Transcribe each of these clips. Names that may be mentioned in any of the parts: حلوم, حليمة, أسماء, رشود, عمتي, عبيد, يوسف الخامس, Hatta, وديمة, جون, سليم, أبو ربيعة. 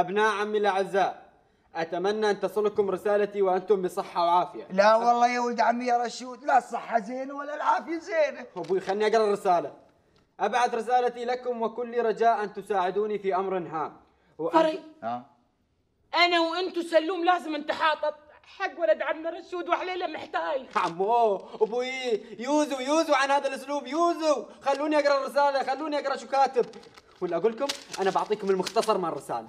أبناء عمي الأعزاء، أتمنى أن تصلكم رسالتي وأنتم بصحة وعافية. لا والله يا ولد عمي يا رشود، لا الصحة زينة ولا العافية زينة. أبوي خلني أقرأ الرسالة. أبعث رسالتي لكم وكل رجاء أن تساعدوني في أمر هام. فري أنا وأنتو سلوم لازم نتحاطط حق ولد عمنا رشود وحليله محتاج. عمو أبوي يوزو عن هذا الأسلوب، يوزو خلوني أقرأ الرسالة، خلوني أقرأ شو كاتب. ولا أقول لكم أنا بعطيكم المختصر مال الرسالة.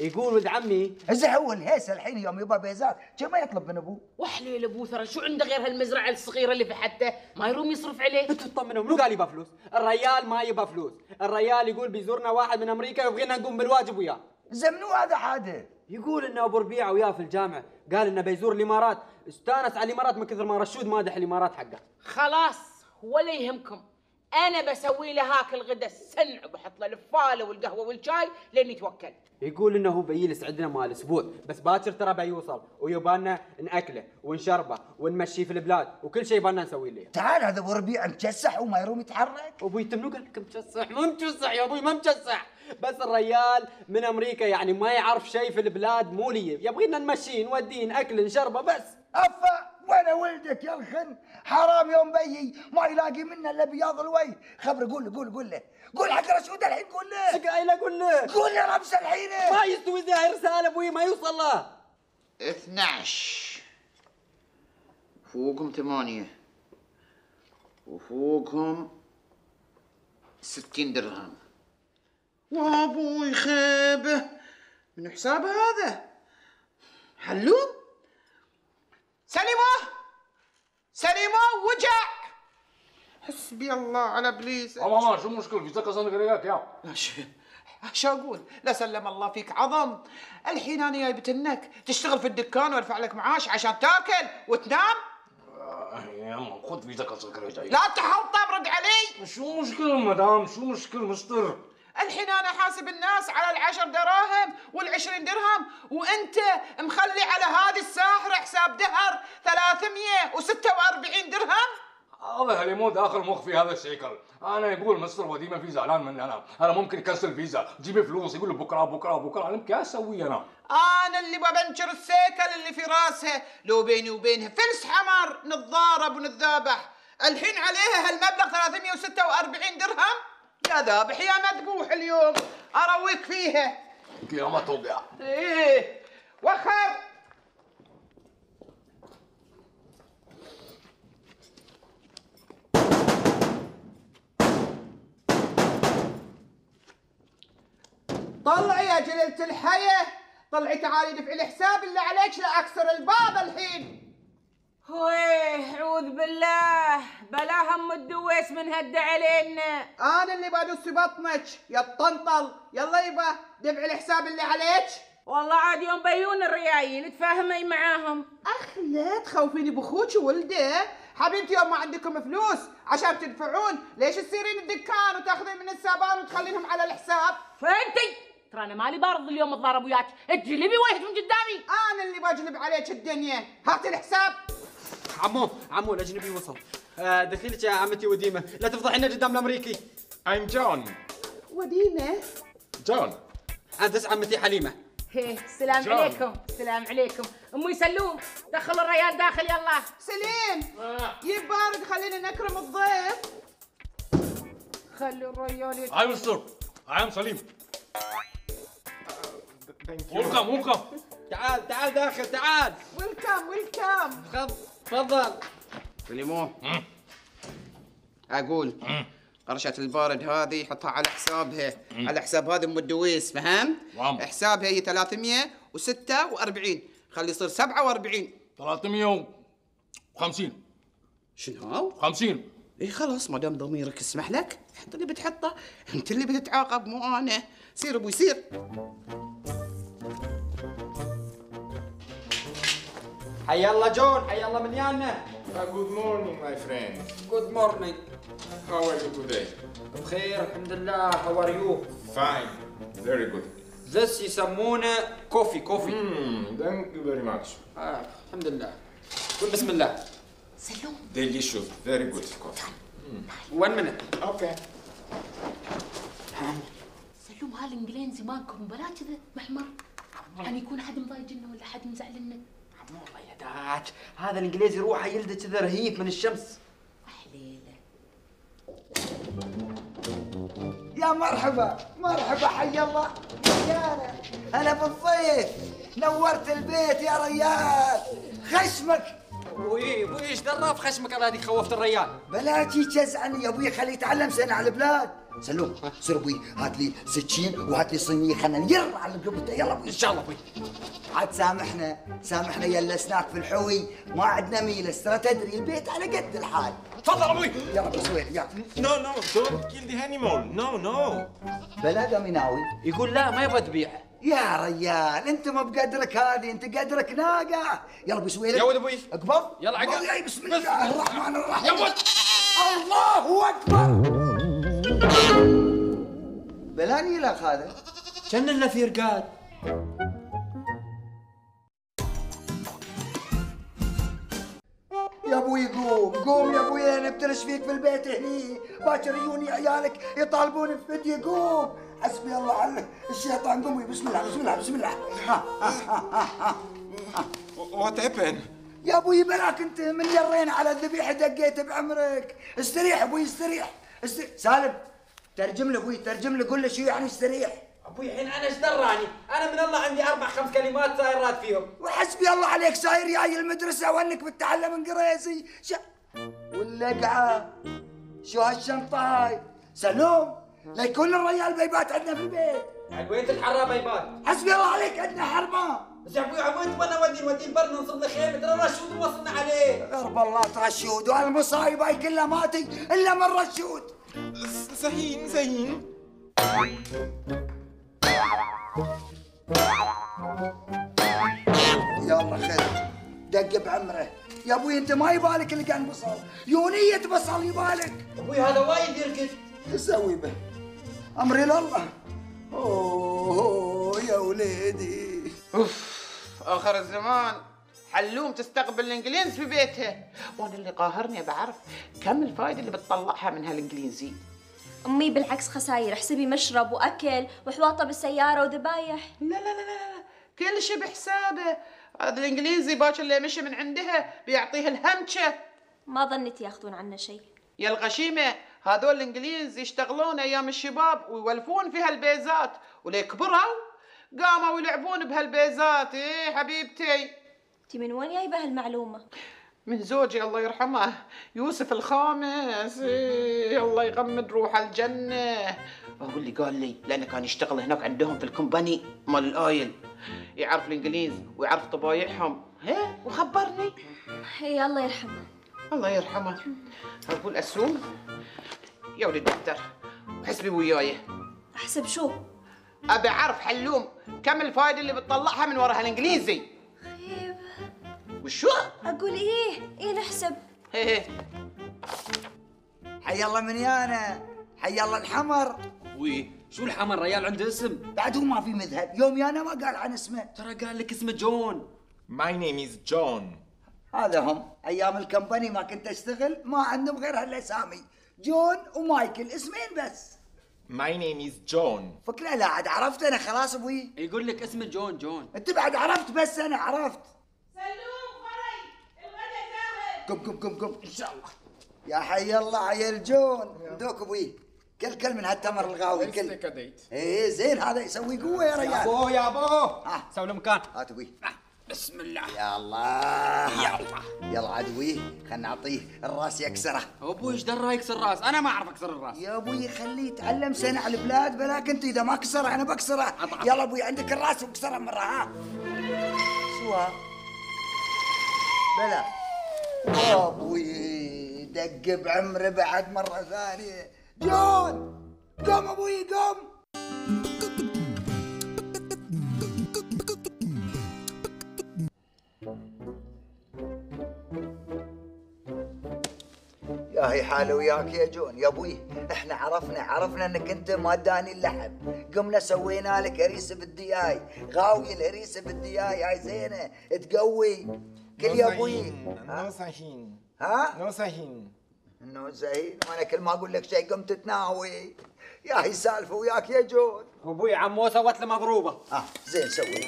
يقول ولد عمي زعول هيس الحين يوم يبا بيزات شو ما يطلب من ابوه؟ وحليل ابو ثرى شو عنده غير هالمزرعه الصغيره اللي في حته ما يروم يصرف عليه؟ انتوا تطمنوا، منو قال يبا فلوس؟ الريال ما يبا فلوس، الريال يقول بيزورنا واحد من امريكا يبغينا نقوم بالواجب وياه. زين منو هذا حادث؟ يقول انه ابو ربيعه وياه في الجامعه، قال انه بيزور الامارات، استانس على الامارات من كثر ما رشود مادح الامارات حقه. خلاص ولا يهمكم، أنا بسوي له هاك الغدا السنع وبحط له الفالة والقهوة والشاي لين يتوكل. يقول إنه هو بيجلس عندنا مال أسبوع، بس باكر ترى بيوصل ويبالنا نأكله ونشربه ونمشيه في البلاد وكل شيء يبالنا نسوي له. تعال هذا أبو ربيع متجسح وما يروم يتحرك. أبوي أنت منو قال لك متجسح؟ ما متجسح يا أبوي، ما متجسح، بس الريال من أمريكا يعني ما يعرف شيء في البلاد، مو لي يبغينا نمشيه نوديه نأكله نشربه بس. أفا وين ولدك يا الخن؟ حرام يوم بيي ما يلاقي منا الا بياض الوجه. خبر قول حق رشود الحين، قول له. شو قايله؟ قول له، قول له رمش الحين. ما يستوي ذا رساله ابوي، ما يوصل له. 12 فوقهم 8 وفوقهم 60 درهم. وابوي خيبه من حسابه هذا. حلوم سليمة وجع. حسبي الله على ابليس. ماما شو المشكلة؟ في تكسر قريات يا شو اقول؟ لا سلم الله فيك عظم. الحين انا جايبت لك تشتغل في الدكان وادفع لك معاش عشان تاكل وتنام. يما خذ في تكسر قريات. لا تحطم، رد علي. شو مشكلة مدام؟ شو مشكلة مستر؟ الحين انا حاسب الناس على ال10 دراهم وال20 درهم، وانت مخلي على هذه الساحره حساب دهر 346 درهم. الله اللي مو داخل مخفي هذا الشيكل. انا يقول مستر وديمة في زعلان مني انا ممكن كسر الفيزا، جيبي فلوس، يقول بكره بكره بكره. انا مكي اسوي؟ انا اللي ببنشر السيكل اللي في راسها. لو بيني وبينها فلس حمر نتضارب ونتذابح. الحين عليها هالمبلغ 346 درهم. يا ذابح يا مذبوح اليوم ارويك فيها. يا ما توقع. ايه وخر. طلعي يا جليلة الحية، طلعي تعالي دفعي الحساب اللي عليك، لا اكسر الباب الحين. هويه اعوذ بالله، بلا هم الدويس من هد علينا. انا اللي بدوس في بطنك يا الطنطل. يلا يبا دفعي الحساب اللي عليك. والله عاد يوم بيون الريايل تفاهمي معاهم. اخ لا تخوفيني باخوك وولده. حبيبتي يوم ما عندكم فلوس عشان تدفعون ليش تصيرين الدكان وتاخذين من السابان وتخلينهم على الحساب؟ فانتي ترى انا مالي بارض اليوم اتضارب وياك، تجلبي وجهك من قدامي. انا اللي بجلب عليك الدنيا. هاتي الحساب. عمو الاجنبي وصل. دخيلك يا عمتي وديمة، لا تفضحينا قدام الامريكي. I'm جون. وديمة؟ جون. عندس عمتي حليمة. هيه السلام John. عليكم، السلام عليكم. امي سلوم، دخلوا الريال داخل يلا. سليم، جيب بارد خلينا نكرم الضيف. خلوا الريال يجي. I'm مستر، I'm سليم. ولكم. تعال داخل تعال. ولكم. تفضل. سليمو اقول قرشة البارد هذه حطها على حسابها، على حساب هذا ام الدويس، فهمت؟ حسابها هي 346، خلي يصير 47. 350. شنو؟ 50. اي خلاص ما دام ضميرك يسمح لك حط اللي بتحطه، انت اللي بتتعاقب مو انا. سير ابوي سير. حيا الله جون، حيا الله من يانا. Good morning my friend. Good morning. How are you today? بخير الحمد لله. How are you? Fine. Very good. This يسمونه coffee. Thank you very much. الحمد لله. قول بسم الله. سلوم. Delicious. Very good coffee. One minute. Okay. حلوم هالانجليزي مالكم بلا كذا محمر، يعني يكون حد مضايقنا ولا حد مزعلنا. عمو الله يداك، هذا الانجليزي روحه يلده كذا رهيف من الشمس. احليله. يا مرحبا مرحبا، حي الله رجاله، انا بالضيف، نورت البيت يا ريال. خشمك ابوي، ابوي ايش درى في خشمك؟ انا هذيك خوفت الريال. بلاكي جزعني يا ابوي، خليه يتعلم سنه على البلاد. سلوم سير ابوي، هات لي سكين وهات لي صينيه، خلينا نير على قبته. يلا ابوي ان شاء الله. ابوي عاد سامحنا سامحنا، يلسناك في الحوي ما عندنا ميلس، ترى تدري البيت على قد الحال. تفضل ابوي. يلا بسوير يلا. نو نو دونت كيل ذا انيمال، نو نو. بلاده مناوي يقول لا ما يبغى تبيعه. يا ريال انت ما بقدرك هذه، انت قدرك ناقه. يلا بسوير يا ولد. ابوي اقبض يلا عقب. بسم الله الرحمن الرحيم يا ولد. الله اكبر، بلاني لا هذا كان النثير قال. يا ابوي قوم قوم يا ابوي، انا بترش فيك في البيت هني باكر، يجوني عيالك يطالبون بفدية. قوم حسبي الله على الشيطان. قومي بسم الله بسم الله بسم الله. ها ها ها وات هابن يا ابوي؟ بلاك انت من يرين على الذبيحه دقيت بعمرك. استريح ابوي استريح. سالم ترجم لي ابوي، ترجم لي، قول له شو يعني استريح. ابوي الحين انا ايش دراني؟ انا من الله عندي اربع خمس كلمات سايرات فيهم. وحسبي الله عليك ساير جاي المدرسه وانك بتتعلم انجليزي. واللقعه شو هالشنطه هاي؟ سلوم لا يكون الرجال بيبات عندنا في البيت. عاد وين تتحرى بيبات؟ حسبي الله عليك عندنا حرمان. بس يا ابوي عمو اتمنى ودي البر ننصب له خيمه، ترى رشود وصلنا عليه. غرب الله رشود، والمصايب هاي كلها ما تجي الا من رشود. زين زين يلا خير، دق بعمره يا ابوي. انت ما يبالك اللي كان بصل، يونية بصل يبالك. ابوي هذا وايد يركض، اسوي به امري لله. اوه يا وليدي، اوف اخر الزمان. حلوم تستقبل الانجليز في بيتها، وانا اللي قاهرني بعرف كم الفائده اللي بتطلعها من هالانجليزي. امي بالعكس خساير، حسبي مشرب واكل وحواطه بالسياره وذبايح. لا لا لا لا كل شيء بحسابه، هذا الانجليزي باكر اللي مشى من عندها بيعطيه الهمشه. ما ظنيت ياخذون عنا شيء يا الغشيمه، هذول الانجليز يشتغلون ايام الشباب ويولفون في هالبيزات، وليكبروا قاموا يلعبون بهالبيزات. ايه حبيبتي، انتي من وين جايبه هالمعلومة؟ من زوجي الله يرحمه يوسف الخامس، الله يغمد روحه الجنة، هو اللي قال لي، لأنه كان يشتغل هناك عندهم في الكومباني مال الأويل، يعرف الإنجليز ويعرف طبايعهم، ها وخبرني. إي الله يرحمه. الله يرحمه. أقول أسوم يا ولد دكتور، حسبي وياي. أحسب شو؟ أبي أعرف حلوم كم الفايدة اللي بتطلعها من ورا هالإنجليزي. وشو؟ أقول إيه، إيه نحسب. إيه حي الله من يانا، حي الله الحمر. وي شو الحمر؟ ريال عنده اسم بعد، هو ما في مذهب. يوم يانا ما قال عن اسمه، ترى قال لك اسمه جون. ماي نيم إز جون. هذا هم أيام الكمباني ما كنت أشتغل ما عندهم غير هالأسامي، جون ومايكل، اسمين بس. ماي نيم إز جون. فك لا عاد عرفت أنا خلاص أبوي. يقول لك اسمه جون. جون أنت بعد عرفت، بس أنا عرفت. قم قم قم قم ان شاء الله. يا حي الله عيل جون، دوك ابوي كل كل من هالتمر الغاوي كل. ايه زين هذا يسوي قوه يا رجال. يا ابوه يا ابوه سوي له مكان. هات ابوي بسم الله. يا الله يا الله. يلا عاد ابوي خلينا نعطيه الراس يكسره. ابوي ايش درى يكسر الراس؟ انا ما اعرف اكسر الراس. يا ابوي خليه يتعلم سنه على البلاد، بلاك انت اذا ما كسره انا بكسره. يلا ابوي عندك الراس وكسره مره. ها شو بلا يا ابوي، دق بعمري بعد مره ثانيه. جون قم ابوي قم. يا هي حاله وياك يا جون. يا ابوي احنا عرفنا انك انت ما داني اللحم، قمنا سوينا لك هريسه بالدياي، غاوي الهريسه بالدياي هاي زينه تقوي كل يا ابوي. نو صحين. ها؟ نو صحين. انه زين وانا كل ما اقول لك شيء قمت تناوي. يا هي سالفه وياك يا جون. ابوي عمو سوت له مضروبه. زين سوي.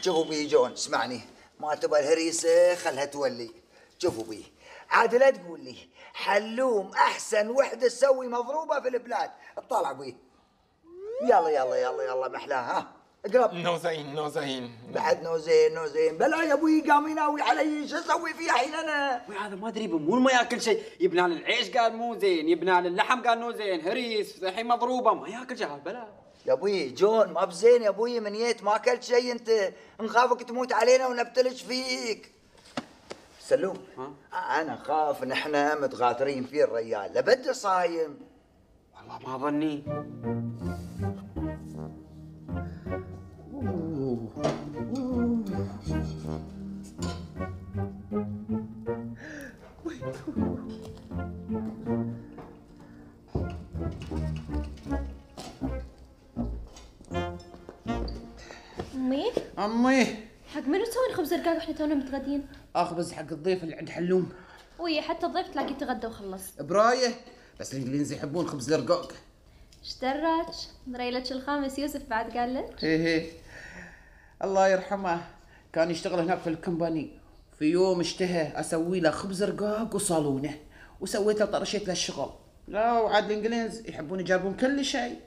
شوفوا بي جون اسمعني، ما تبى الهريسه خلها تولي. شوفوا بي عاد لا تقول لي حلوم احسن وحده تسوي مضروبه في البلاد. اطلع بي يلا يلا يلا يلا محلاها. ها اقرب. نوزين نوزين بعد نوزين نوزين. بلا يا ابوي قام يناوي علي شو اسوي فيه الحين انا؟ هذا ما ادري بمول ما ياكل شيء، يبنى على العيش قال مو زين، يبنى على اللحم قال مو زين، هريس الحين مضروبه ما ياكل شيء. بلا يا ابوي جون ما بزين يا ابوي من يت ما اكلت شيء انت نخافك تموت علينا ونبتلش فيك. سلوم انا خاف ان احنا متغاترين فيه الرجال لبد صايم. والله ما ظني. أمي؟ أمي حق منو تسوين خبز رقاق واحنا تونا متغدين؟ أخبز حق الضيف اللي عند حلوم. وي حتى الضيف تلاقيه تغدى وخلص. براية بس الإنجليز يحبون خبز رقاق. اشتراك مريلك الخامس يوسف بعد قال لك؟ إيه الله يرحمه كان يشتغل هناك في الكمباني. في يوم اشتهى اسوي له خبز رقاق وصالونه وسويت له طرشيت له الشغل. لا وعاد الانجليز يحبون يجربون كل شيء،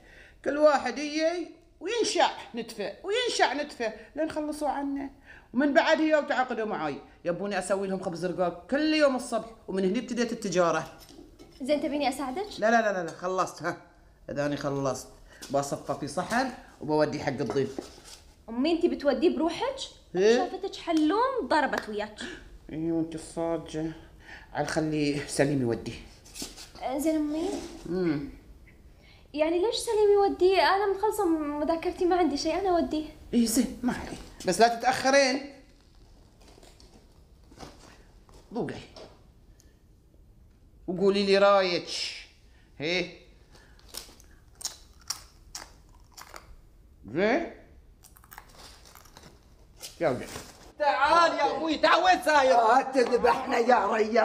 كل واحد يجي وينشع نتفه وينشع نتفه لين خلصوا عنا. ومن بعد هي وتعاقدوا معي يبوني اسوي لهم خبز رقاق كل يوم الصبح، ومن هنا ابتدت التجاره. زين تبيني اساعدك؟ لا لا لا لا خلصت. ها اذاني خلصت بصفه في صحن وبودي حق الضيف. امي انت بتوديه بروحك؟ شافتك حلوم ضربت وياك. اي وانت صادقه. عاد خلي سليم يوديه. زين امي. يعني ليش سليم يوديه؟ انا مخلصه مذاكرتي ما عندي شيء انا اوديه. اي زين ما عليك بس لا تتاخرين. ذوقي وقولي لي رايك. هي زين يا تعال يا ابوي. تعال ساير. تذبحنا يا ريال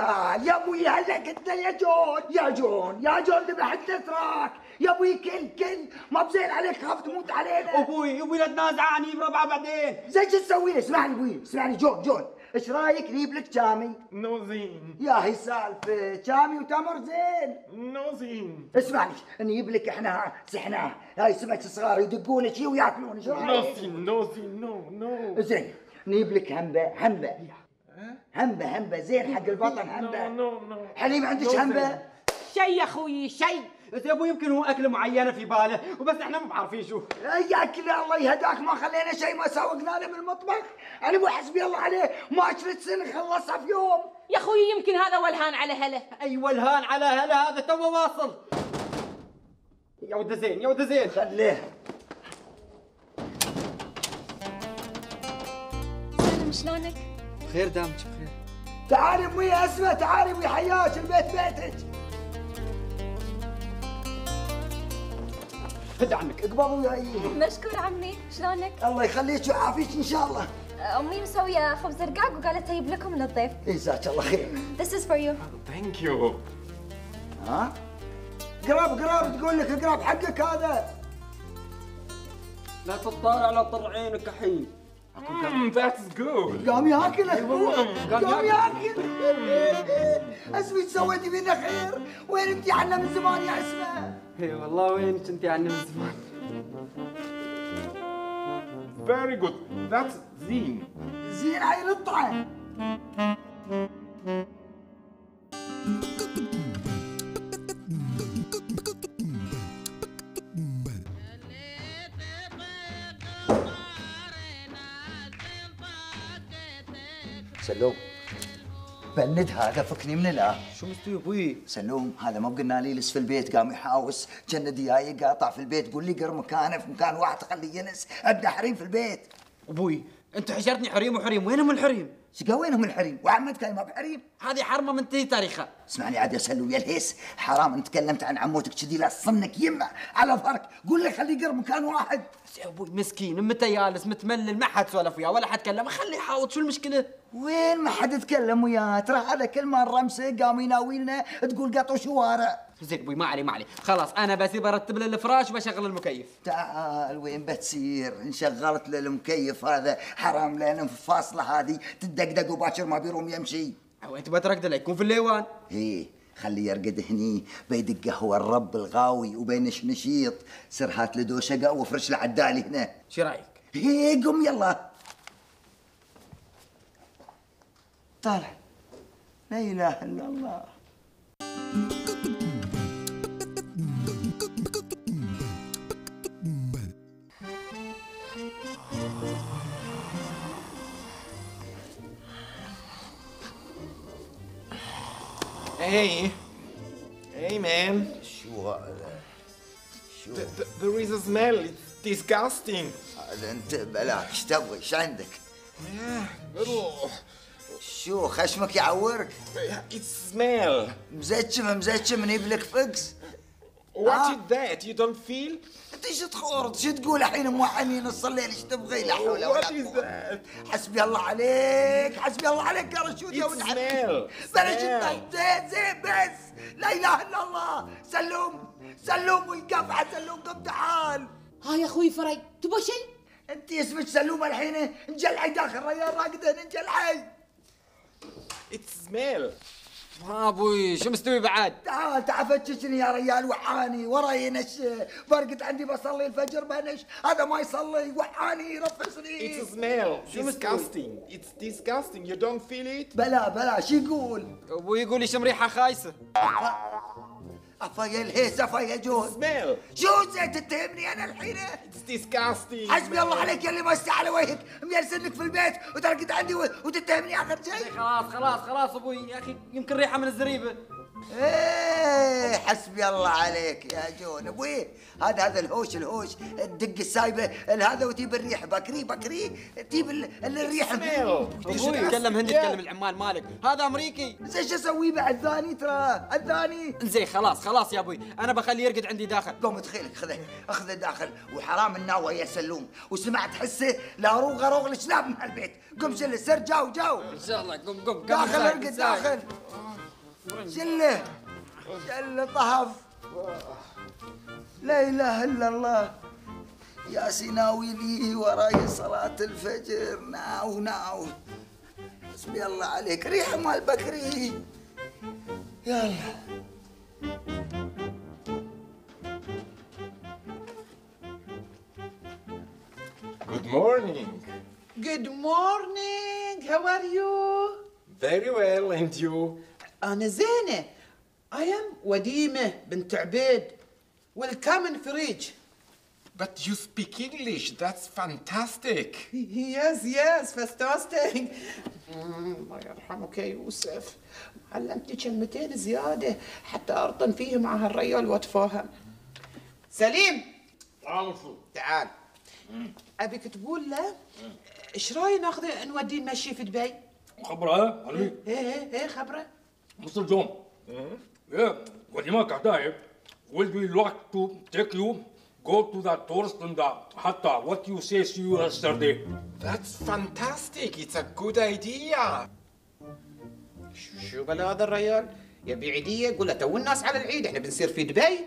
يا ابوي. هلا قلنا يا جون يا جون يا جون ذبحت اتراك يا ابوي. كل كل ما بزين عليك خاف تموت علينا. ابوي ابوي لا تنازع عني بربعه بعدين. زين شو تسوي؟ اسمعني ابوي اسمعني. جون جون ايش رايك نجيب لك تامي؟ نوزين. يا هي سالفه تامي وتمر زين. نوزين. اسمعني نجيب لك احنا سحناه هاي سمك صغار يدقون شي وياكلون. ايش رايك؟ نوزين نوزين نو نو. زين نجيب لك همبه همبه همبه همبه زين حق البطن همبه. نو نو. حليم عندك همبه؟ شي يا اخوي شي. بس يا ابوي يمكن هو اكله معينه في باله وبس احنا مو عارفين شو. اي اكله الله يهداك ما خلينا شيء ما سوقنا له من المطبخ. انا مو حسبي الله عليه ما اكلت سنه خلصها في يوم. يا اخوي يمكن هذا ولهان على هله. اي ولهان على هله هذا توه واصل. يا ود زين يا ود زين خليه. سلام شلونك؟ بخير دامك بخير. تعالي امي اسماء تعالي امي حياك البيت بيتك. خد عمك اقبض وياي. مشكور عمي شلونك؟ الله يخليك ويعافيك ان شاء الله. امي مسويه خبز رقاق وقالت اجيب لكم للضيف. جزاك الله خير. This is for you. Thank you. ها؟ قراب قراب تقول لك قراب حقك هذا. لا تطالع لا تطر عينك الحين. That's good. قام ياكل قام ياكل. اسمي سويتي منه خير. وين انت عنا من زمان يا اسماء؟ اي والله وين كنتي عني من زمان. Very good. That's زين. زين هاي رطعة. سلوم بند هذا فكني من الآن. شو مستوي ابوي؟ سلوم هذا ما بقلنا لي لس في البيت قام يحاوس جنة دياي قاطع في البيت. قول لي قر مكانه في مكان واحد خليه ينس. عندنا حريم في البيت. ابوي انت حشرتني حريم وحريم. وينهم الحريم؟ سقاوينهم الحريم وعمتك ما بحريم، هذه حرمه من تاريخها. اسمعني عاد يا سلو يا الهيس، حرام ان تكلمت عن عموتك كذي لا تصنك يمه على ظهرك، قول لي خليه يقرب مكان واحد. يا ابوي مسكين متى يالس متملل ما حد سولف وياه ولا حد كلم، خليه يحاوط شو المشكله؟ وين ما حد تكلم وياه، ترى هذا كل مره مسك قام يناوينا تقول قطو شوارع. زين ابوي ما علي ما علي، خلاص انا بسيب برتب له الفراش وبشغل المكيف. تعال وين بتصير؟ انشغلت له المكيف هذا حرام، لان في الفاصله هذه تدقدق وباكر ما بيروم يمشي. او انت بترقد له يكون في الليوان. ايه خليه يرقد هني بيدقه هو الرب الغاوي وبينش نشيط، سر هات له دوشقه وفرش له عدالي هنا. شو رايك؟ ايه قم يلا. طالع. لا اله الا الله. Hey man. Sure. Sure. There is a smell. It's disgusting. أنت بلاك إيش تبغي؟ إيش عندك؟ شو خشمك يعورك؟ It's smell. مزتشم مزتشم نجيب لك فقس. What is that? You don't feel? أنت إيش تخورد؟ إيش تقول الحين موحنين نص الليل إيش تبغي؟ لا حول ولا قوة. What is that? حسبي الله عليك، حسبي الله عليك يا رشود يا ولد حبيبي. بلاش زين زين بس. لا إله إلا الله. سلوم سلوم ويقفع سلوم قم تعال. هاي يا أخوي فري تبغى شيء؟ أنت اسمك سلومة الحين نجلعي داخل ريال راقدة نجلعي. It's smell. ها ابوي شو مستوي بعد؟ تعال تعال فتشني يا ريال وحاني وراي نش فرقت عندي بصلي الفجر بنش، هذا ما يصلي وحاني يرفسني. It's smell. It's disgusting. It's disgusting. You don't feel it. بلا بلا شو يقول؟ ابوي يقول ليش مريحه خايسه. افا يا الهيس افا يا جون. سميل شو زين تتهمني انا الحين؟ It's disgusting. حسبي الله عليك يا اللي مسي على وجهك مجلسنك في البيت وترقد عندي وتتهمني اخر شيء. خلاص خلاص خلاص ابوي يا اخي يمكن ريحه من الزريبه. ايه حسبي الله عليك يا جون ابوي، هذا الهوش الدق السايبه هذا وتجيب الريح بكري بكري تجيب الريح. ابوي تكلم هندي تكلم العمال مالك، هذا امريكي. زين شو اسوي بعد ثاني ترى الثاني؟ زين خلاص خلاص يا ابوي انا بخليه يرقد عندي داخل. قوم تخيلك خذه داخل وحرام الناوه يا سلوم، وسمع تحسه لا روغه روغ الكلاب من هالبيت، قم شله سر جاو جاو. ان شاء الله قم قم داخل ارقد داخل. شله شله طهف. لا اله الا الله. يا سيناوي لي وراي صلاه الفجر ناو ناو. حسبي الله عليك ريحه مال بكري. يلا Good morning. Good morning. How are you? Very well, and you? أنا زينة. I am وديمة بنت عبيد. Welcome in Fridge. But you speak English. That's fantastic. Yes, yes, fantastic. الله يرحمك يا يوسف. علمتني كلمتين زيادة حتى أرطن فيه مع هالريال وأتفاهم. سليم. تعال. أبيك تقول له إيش رأي ناخذه نوديه نمشي في دبي؟ خبرة علي. إيه خبرة. Mr. John, yeah, Wadima Katai will be lucky to take you, go to the tourist and the Hatta, what you say to you yesterday. That's fantastic, it's a good idea. شو بلا هذا الرجال؟ يبي عيدية يقول له تو الناس على العيد احنا بنصير في دبي.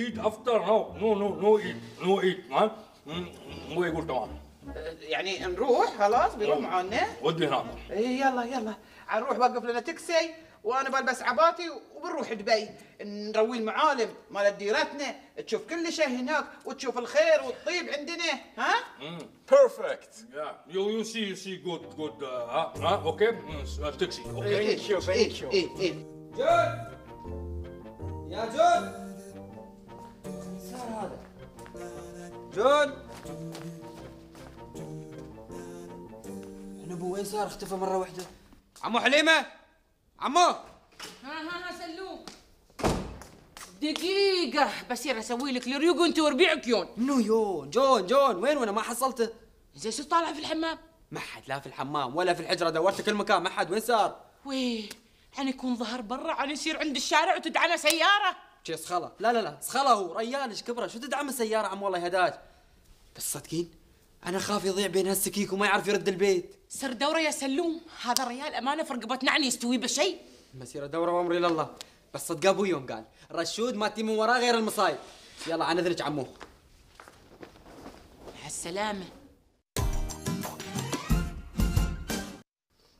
Eat after now, no eat, man. مو يقول تمام. يعني نروح خلاص بيروح معانا. ودي هناك. يلا عنروح وقف لنا تكسي. وانا بلبس عباتي وبنروح دبي نروي المعالم مال ديرتنا، تشوف كل شيء هناك وتشوف الخير والطيب عندنا. ها؟ بيرفكت. يو سي جود ها اوكي تاكسي اوكي ثانك يو. جون يا جون صار هذا جون نبو وين صار اختفى مره واحده؟ عمو حليمه عمو. ها سلوم دقيقة بصير اسوي لك لريوغو انت وربيعك يون. نو يون جون وين وانا ما حصلته؟ زين شو طالع في الحمام؟ ما حد لا في الحمام ولا في الحجرة، دورت كل مكان ما حد. وين صار؟ ويه عن يكون ظهر برا، عن يصير عند الشارع وتدعنا سيارة شي صخلة. لا لا لا صخلة هو ريال ايش كبره، شو تدعم السيارة عم والله يهداك. بس صدقين أنا خاف يضيع بين هالسكيك وما يعرف يرد البيت. سر دورة يا سلوم، هذا الريال أمانة في رقبتنا عن يستوي بشيء. مسيرة دورة وأمري لله. بس صدق أبوي يوم قال رشود ما تي من وراه غير المصايب. يلا عن إذنك عمو. مع السلامة.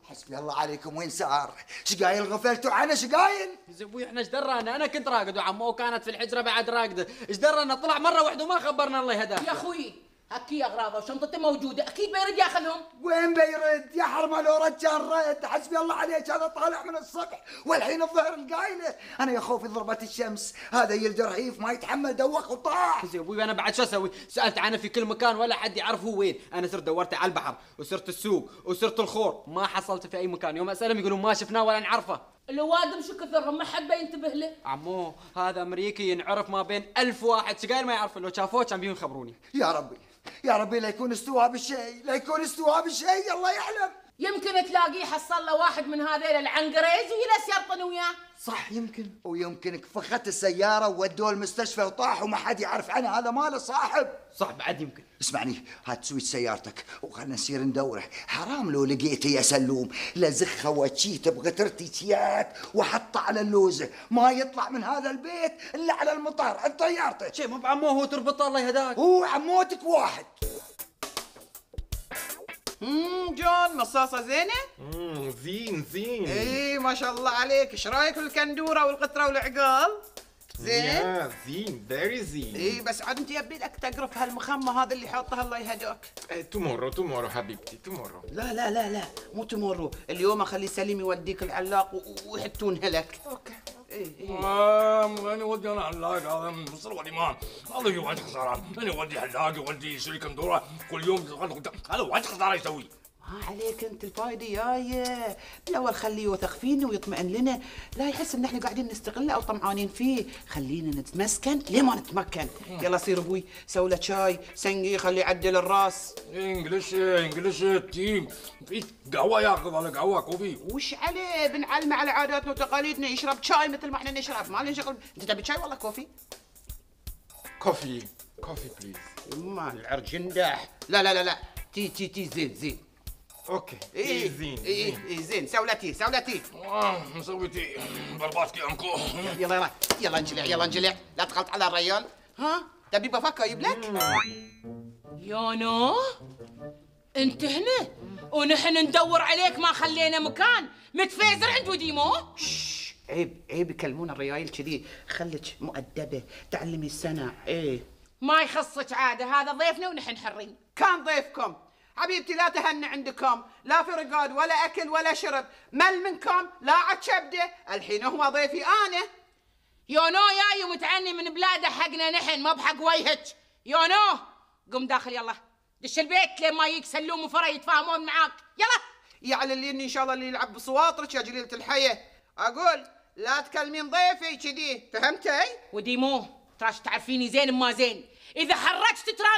حسبي الله عليكم، وين سار؟ ايش قايل غفلتوا عنه؟ ايش قايل؟ يا ابوي احنا ايش درانا؟ انا كنت راقد وعمو كانت في الحجرة بعد راقدة، ايش درانا؟ طلع مرة واحدة وما خبرنا الله يهداه. يا اخوي اكيد اغراضه وشنطته موجوده، اكيد بيرد ياخذهم. وين بيرد؟ يا حرمه لو رد كان رد. حسبي الله عليك، هذا طالع من الصبح والحين الظهر القايله. انا يا خوفي ضربت الشمس، هذا يلد رهيف ما يتحمل، دوخ وطاح. يا ابوي انا بعد شو اسوي؟ سالت عنه في كل مكان ولا حد يعرف هو وين. انا صرت دورته على البحر وصرت السوق وصرت الخور، ما حصلته في اي مكان. يوم اسالهم يقولون ما شفناه ولا نعرفه. الوادم شو كثرهم ما حد بينتبه له. عمو هذا امريكي ينعرف ما بين 1000 واحد، شقايل ما يعرفه، لو شافوه كان بيجون يخبروني. يا ربي يا ربي لا يكون استوى بشيء، لا يكون استوى بشيء، الله يعلم. يمكن تلاقيه حصل له واحد من هذيل العنقريز ويلس يرطن وياه. صح يمكن. ويمكن فخت السياره وودوه المستشفى وطاح وما حد يعرف عنه، هذا ماله صاحب. صح بعد يمكن. اسمعني، هات سويت سيارتك وخلنا نسير ندوره. حرام لو لقيته يا سلوم، لزخه وتشيته بغترتي تيات وحطه على اللوزه، ما يطلع من هذا البيت الا على المطار عند طيارته. شي مو بعموه هو تربطه الله يهداك. هو عموتك واحد. جون مصاصة زينة؟ زين. ايه ما شاء الله عليك، ايش رايك بالكندورة والقطرة والعقال؟ زين؟ زين، very زين. ايه بس عاد انت يبيلك تقرف هالمخمة هذا اللي حاطها الله يهديك. تومورو حبيبتي تومورو. لا لا لا لا مو تومورو، اليوم اخلي سليم يوديك العلاق ويحطونها لك. اوكي. ايه انا ودي انا علاق هذا من مصر واليمان، هذا وايد خساره، انا ودي علاق وودي شريك اندوره كل يوم هذا وايد خساره يسوي. ما عليك انت، الفايده جايه، بالاول خليه يوثق فينا ويطمئن لنا، لا يحس ان احنا قاعدين نستغله او طمعانين فيه، خلينا نتمسكن لين ما نتمكن. يلا صير ابوي، سوي له شاي، سنقي خليه يعدل الراس. انجلش تيم، في قهوه ياخذ على قهوه كوفي. وش عليه؟ بنعلمه على عاداتنا وتقاليدنا، يشرب شاي مثل ما احنا نشرب، ما له شغل. انت تبي شاي ولا كوفي؟ كوفي بليز. ما العرج ينداح. لا لا لا لا، تي زين. اوكي اي زين اي زين، سولتي مسويتي برباسكي انكو. يلا انجلع لا تغلط على الريال. ها تبي بفكر اجيب لك يونو. انت هنا ونحن ندور عليك، ما خلينا مكان. متفيزر عند وديمو. عيب يكلمون الريايل كذي، خليك مؤدبه تعلمي السنه. ايه ما يخصك عاده، هذا ضيفنا ونحن حرين. كان ضيفكم حبيبتي، لا تهنى عندكم، لا في رقاد ولا اكل ولا شرب، مل منكم لا عتشبده، الحين هو ضيفي انا. يونو جاي ومتعني من بلاده حقنا نحن، ما بحق وجهك. يونو قم داخل، يلا دش البيت لين ما يجيك سلوم وفرع يتفاهمون معاك. يلا يعلى اللي ان شاء الله اللي يلعب بصواطرك يا جليلة الحية. اقول لا تكلمين ضيفي كذي، فهمتي؟ وديمو تراش تعرفيني زين ما زين، اذا حركت ترى